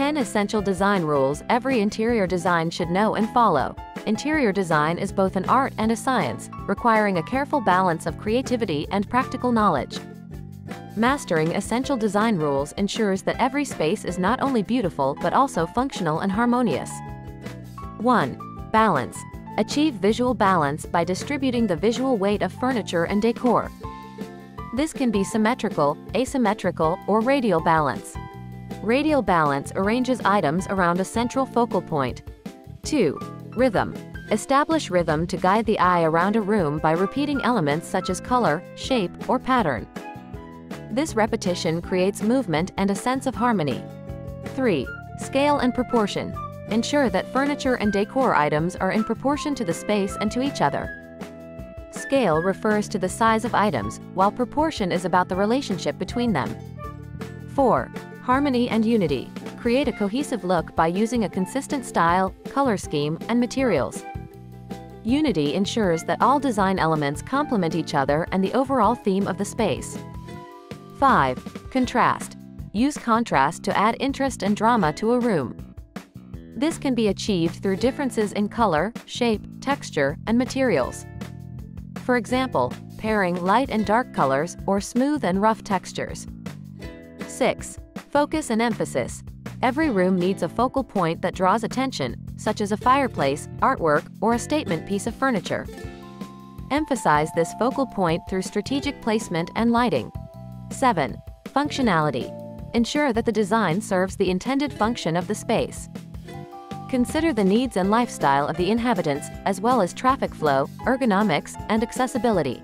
10 Essential Design Rules Every Interior Design Should Know and Follow. Interior design is both an art and a science, requiring a careful balance of creativity and practical knowledge. Mastering essential design rules ensures that every space is not only beautiful but also functional and harmonious. 1. Balance. Achieve visual balance by distributing the visual weight of furniture and decor. This can be symmetrical, asymmetrical, or radial balance. Radial balance arranges items around a central focal point. 2. Rhythm. Establish rhythm to guide the eye around a room by repeating elements such as color, shape, or pattern. This repetition creates movement and a sense of harmony. 3. Scale and proportion. Ensure that furniture and decor items are in proportion to the space and to each other. Scale refers to the size of items, while proportion is about the relationship between them. 4. Harmony and unity. Create a cohesive look by using a consistent style, color scheme, and materials. Unity ensures that all design elements complement each other and the overall theme of the space. 5. Contrast. Use contrast to add interest and drama to a room. This can be achieved through differences in color, shape, texture, and materials. For example, pairing light and dark colors or smooth and rough textures. 6. Focus and emphasis. Every room needs a focal point that draws attention, such as a fireplace, artwork, or a statement piece of furniture. Emphasize this focal point through strategic placement and lighting. 7. Functionality. Ensure that the design serves the intended function of the space. Consider the needs and lifestyle of the inhabitants, as well as traffic flow, ergonomics, and accessibility.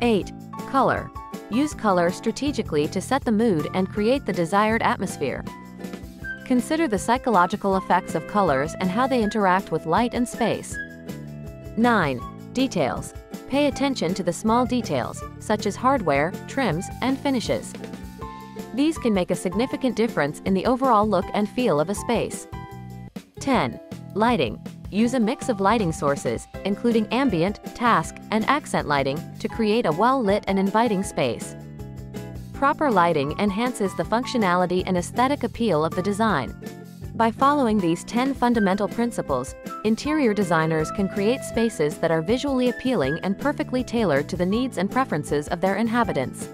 8. Color. Use color strategically to set the mood and create the desired atmosphere. Consider the psychological effects of colors and how they interact with light and space. 9. Details. Pay attention to the small details, such as hardware, trims, and finishes. These can make a significant difference in the overall look and feel of a space. 10. Lighting. Use a mix of lighting sources, including ambient, task, and accent lighting, to create a well-lit and inviting space. Proper lighting enhances the functionality and aesthetic appeal of the design. By following these 10 fundamental principles, interior designers can create spaces that are visually appealing and perfectly tailored to the needs and preferences of their inhabitants.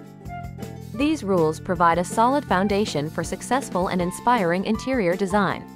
These rules provide a solid foundation for successful and inspiring interior design.